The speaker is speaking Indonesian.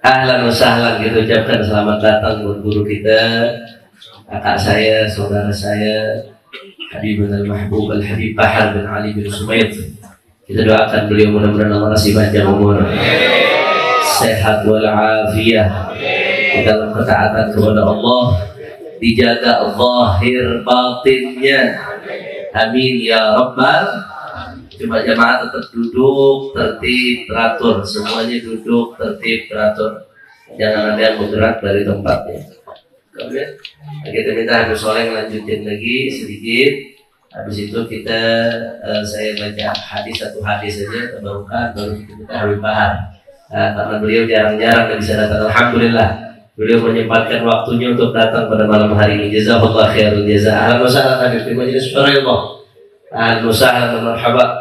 Ahlan wa sahlan, kita ucapkan selamat datang buat guru kita, kakak saya, saudara saya, Habibul Mahbub Al-Habib Bahar bin Ali bin Sumaid. Kita doakan beliau mudah-mudahan Allah kasih panjang umur, sehat walafiat, dalam ketaatan kepada Allah, dijaga zahir batinnya. Amin ya Rabbal. Coba jamaah tetap duduk, tertib, teratur. Semuanya duduk, tertib, teratur. Jangan ada yang bergerak dari tempatnya. Kemudian kita minta Habib Saleh lanjutin lagi sedikit. Habis itu kita saya baca hadis satu hadis saja, tabarukah, baru kita minta Habib Bahar. Karena beliau jarang-jarang bisa datang. Alhamdulillah, beliau menyempatkan waktunya untuk datang pada malam hari ini. Jazakallah khairul jazaa. Alhamdulillah, Habib. Terima kasih. Alhamdulillah, marhaban.